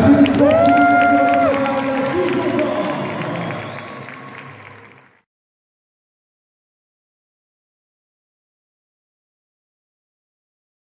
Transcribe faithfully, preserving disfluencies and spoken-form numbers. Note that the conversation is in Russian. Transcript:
Аплодисменты.